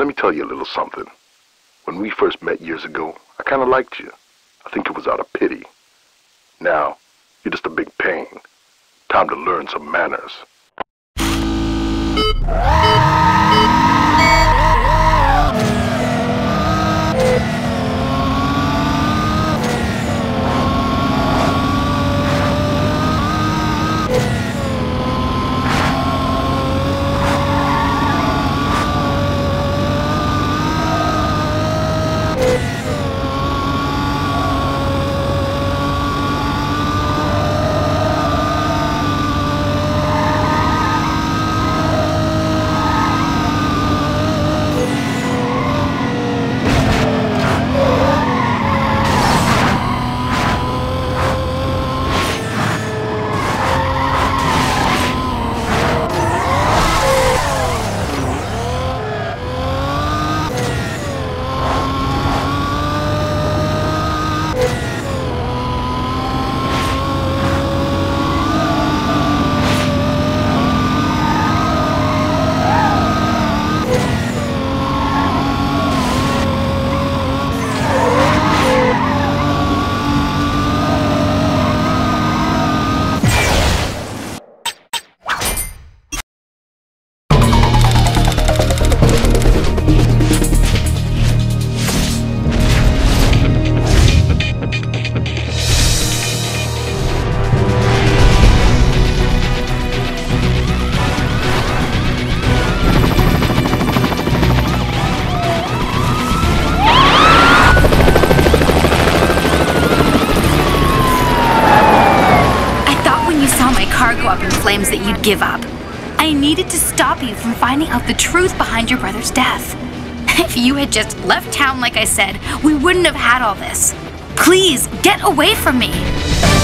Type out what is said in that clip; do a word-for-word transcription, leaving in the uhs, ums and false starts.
Let me tell you a little something. When we first met years ago, I kind of liked you. I think it was out of pity. Now, you're just a big pain. Time to learn some manners. That you'd give up. I needed to stop you from finding out the truth behind your brother's death. If you had just left town like I said, we wouldn't have had all this. Please, get away from me!